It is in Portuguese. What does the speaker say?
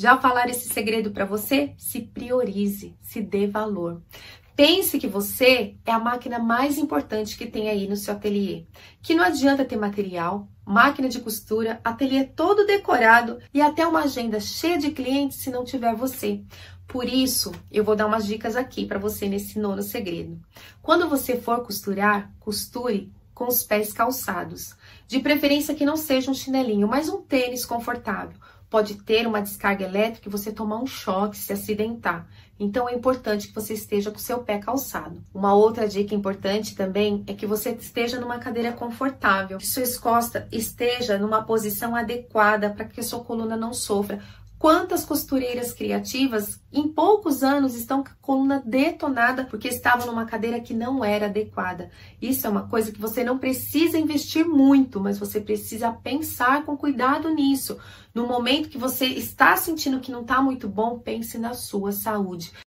Já falar esse segredo para você? Se priorize, se dê valor. Pense que você é a máquina mais importante que tem aí no seu ateliê. Que não adianta ter material, máquina de costura, ateliê todo decorado e até uma agenda cheia de clientes se não tiver você. Por isso, eu vou dar umas dicas aqui para você nesse nono segredo. Quando você for costurar, costure com os pés calçados. De preferência que não seja um chinelinho, mas um tênis confortável. Pode ter uma descarga elétrica e você tomar um choque, se acidentar. Então, é importante que você esteja com o seu pé calçado. Uma outra dica importante também é que você esteja numa cadeira confortável, que suas costas estejam numa posição adequada para que a sua coluna não sofra. Quantas costureiras criativas, em poucos anos, estão com a coluna detonada porque estavam numa cadeira que não era adequada. Isso é uma coisa que você não precisa investir muito, mas você precisa pensar com cuidado nisso. No momento que você está sentindo que não está muito bom, pense na sua saúde.